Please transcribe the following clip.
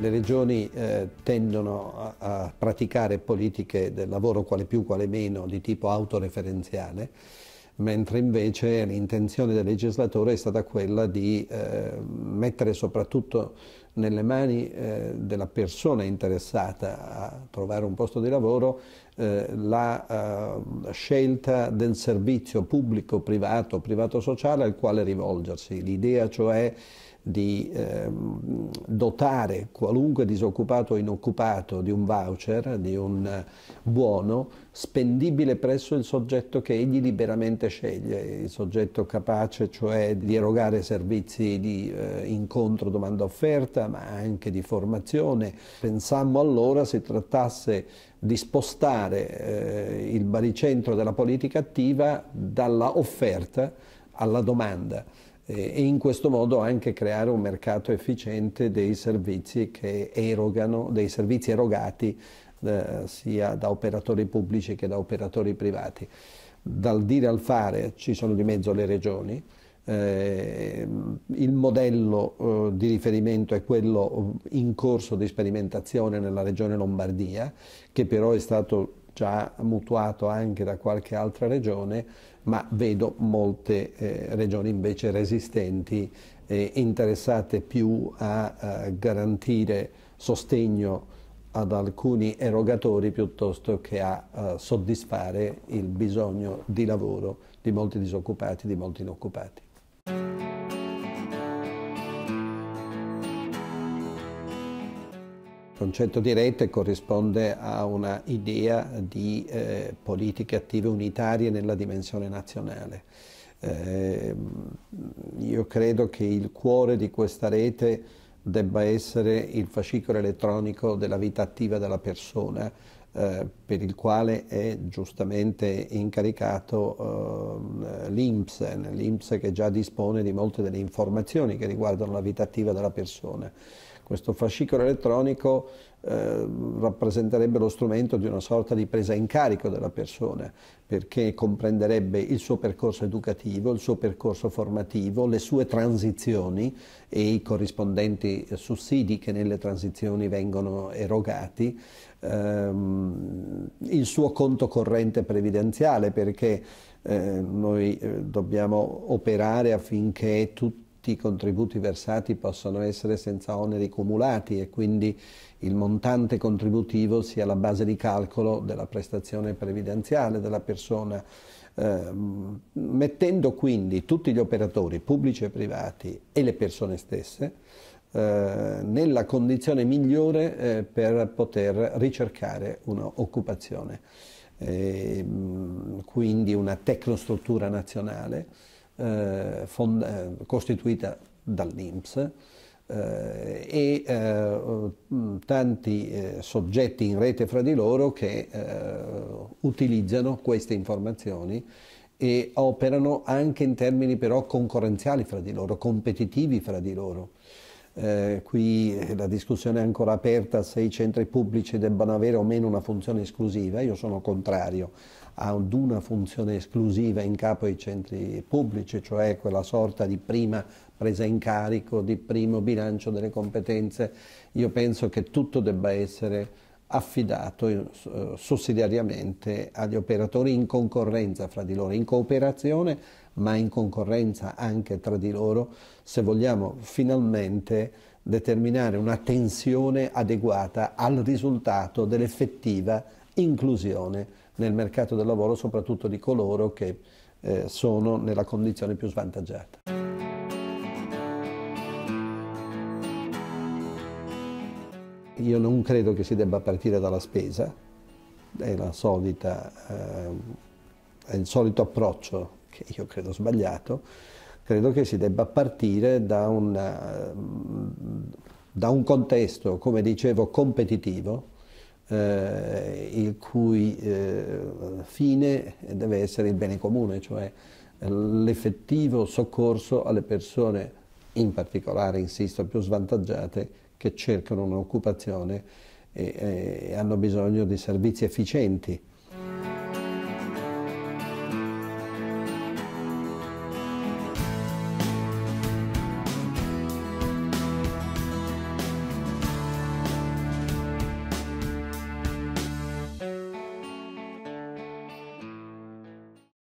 Le regioni tendono a praticare politiche del lavoro quale più quale meno di tipo autoreferenziale, mentre invece l'intenzione del legislatore è stata quella di mettere soprattutto nelle mani della persona interessata a trovare un posto di lavoro la scelta del servizio pubblico, privato, privato-sociale al quale rivolgersi. L'idea cioè di dotare qualunque disoccupato o inoccupato di un voucher, di un buono spendibile presso il soggetto che egli liberamente sceglie, il soggetto capace cioè di erogare servizi di incontro domanda-offerta, ma anche di formazione. Pensammo allora si trattasse di spostare il baricentro della politica attiva dalla offerta alla domanda, e in questo modo anche creare un mercato efficiente dei servizi che erogano, dei servizi erogati sia da operatori pubblici che da operatori privati. Dal dire al fare ci sono di mezzo le regioni. Il modello di riferimento è quello in corso di sperimentazione nella regione Lombardia, che però è stato già mutuato anche da qualche altra regione, ma vedo molte regioni invece resistenti e interessate più a garantire sostegno ad alcuni erogatori piuttosto che a soddisfare il bisogno di lavoro di molti disoccupati, di molti inoccupati. Il concetto di rete corrisponde a una idea di politiche attive unitarie nella dimensione nazionale. Io credo che il cuore di questa rete debba essere il fascicolo elettronico della vita attiva della persona, per il quale è giustamente incaricato l'INPS che già dispone di molte delle informazioni che riguardano la vita attiva della persona. Questo fascicolo elettronico rappresenterebbe lo strumento di una sorta di presa in carico della persona, perché comprenderebbe il suo percorso educativo, il suo percorso formativo, le sue transizioni e i corrispondenti sussidi che nelle transizioni vengono erogati, il suo conto corrente previdenziale, perché noi dobbiamo operare affinché tutti i contributi versati possano essere senza oneri cumulati e quindi il montante contributivo sia la base di calcolo della prestazione previdenziale della persona, mettendo quindi tutti gli operatori pubblici e privati e le persone stesse nella condizione migliore per poter ricercare un'occupazione. Quindi una tecnostruttura nazionale costituita dall'INPS e tanti soggetti in rete fra di loro che utilizzano queste informazioni e operano anche in termini però concorrenziali fra di loro, competitivi fra di loro. Qui la discussione è ancora aperta se i centri pubblici debbano avere o meno una funzione esclusiva. Io sono contrario ad una funzione esclusiva in capo ai centri pubblici, cioè quella sorta di prima presa in carico, di primo bilancio delle competenze. Io penso che tutto debba essere affidato sussidiariamente agli operatori in concorrenza fra di loro, in cooperazione ma in concorrenza anche tra di loro, se vogliamo finalmente determinare una tensione adeguata al risultato dell'effettiva inclusione nel mercato del lavoro, soprattutto di coloro che sono nella condizione più svantaggiata. Io non credo che si debba partire dalla spesa, è la solita, è il solito approccio che io credo sbagliato. Credo che si debba partire da un contesto, come dicevo, competitivo, il cui fine deve essere il bene comune, cioè l'effettivo soccorso alle persone, in particolare, insisto, più svantaggiate, che cercano un'occupazione e hanno bisogno di servizi efficienti.